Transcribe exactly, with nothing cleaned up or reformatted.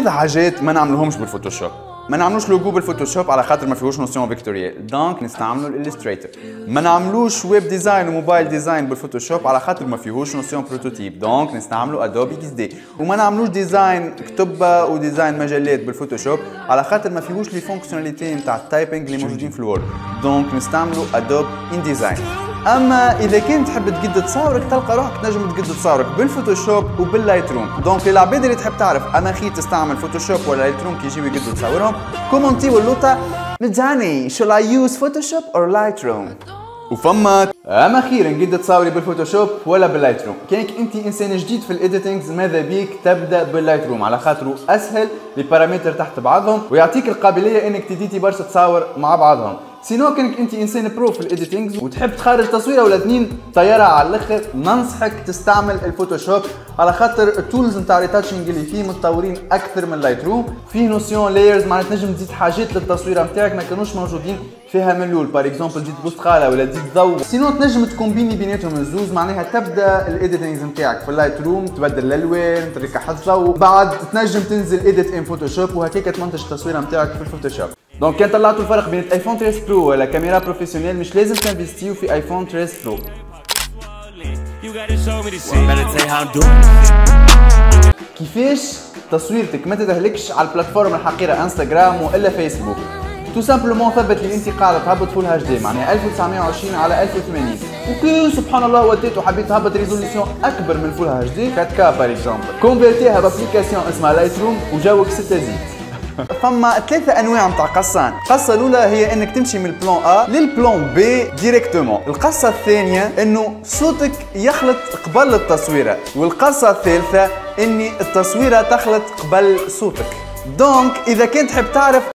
كثير حاجات ما نعملوهمش بالفوتوشوب، ما نعملوش لوجو بالفوتوشوب على خاطر ما فيهوش نوسيون فيكتوريال، دونك نستعملوا الاليستريتور. ما نعملوش ويب ديزاين وموبايل ديزاين بالفوتوشوب على خاطر ما فيهوش نوسيون بروتوتيب، دونك نستعملوا ادوبي اكس دي. وما نعملوش ديزاين كتبه وديزاين مجلات بالفوتوشوب على خاطر ما فيهوش لي فونكسيوناليتي نتاع التايبنج اللي موجودين في الوورد، دونك نستعملوا ادوبي انديزاين. اما اذا كنت تحب تقدد تصاورك تلقى روحك تنجم تقدد تصاورك بالفوتوشوب وباللايت روم، دونك العباد اللي تحب تعرف انا خي تستعمل فوتوشوب ولا لايت روم كي يجيو يقددوا تصاورهم كومنتي واللوطه نجاني شول اي يوز فوتوشوب اور لايت روم. وفما اما خير نقدد تصاوري بالفوتوشوب ولا باللايت روم. كانك انت انسان جديد في الايديتينغز ماذا بيك تبدا باللايت روم على خاطره اسهل، لي بارامتر تحت بعضهم ويعطيك القابليه انك تديتي برشا تصاور مع بعضهم. سينو كانك انت انسان برو في الايديتينغز وتحب تخرج تصويره ولا اثنين طياره على الاخر، ننصحك تستعمل الفوتوشوب على خاطر التولز نتاع ريتاتشينغ اللي فيه متطورين اكثر من لايت روم، فيه نوسيون لايرز معناتها تنجم تزيد حاجات للتصويره نتاعك ما كانوش موجودين فيها من الاول، باغ اكزومبل تزيد بوستخاله ولا تزيد ضوء، سينو تنجم تكومبيني بيناتهم الزوز، معناها تبدا الايديتينغز نتاعك في اللايت روم تبدل الالوان تريك حصه وبعد تنجم تنزل ايديت ان فوتوشوب وهكاك تمنتج التصويره نتاعك في الفوتوشوب. دونك كان طلعتوا الفرق بين الايفون تلتاش برو ولا كاميرا بروفيسيونيل مش لازم تنفيستيو في ايفون تلتاش برو. كيفاش تصويرتك ما تتهلكش على البلاتفورم الحقيره انستغرام والا فيسبوك؟ تو سامبلومون ثبت لي انت قاعده تهبط فول اتش دي معناها ألف وتسعمية وعشرين على ألف وثمانين وكي سبحان الله وديت وحبيت تهبط ريزوليسيون اكبر من فول اتش دي فور كي باغ اكزومبل، كونفيرتيها بابليكاسيون اسمها لايت روم وجوك ستة زيد. فما ثلاثة أنواع نتاع قصان، القصة الأولى هي أنك تمشي من البلان أ للبلان بي ديريكتومون، القصة الثانية أنه صوتك يخلط قبل التصويرة، والقصة الثالثة أن التصويرة تخلط قبل صوتك، دونك إذا كنت تحب تعرف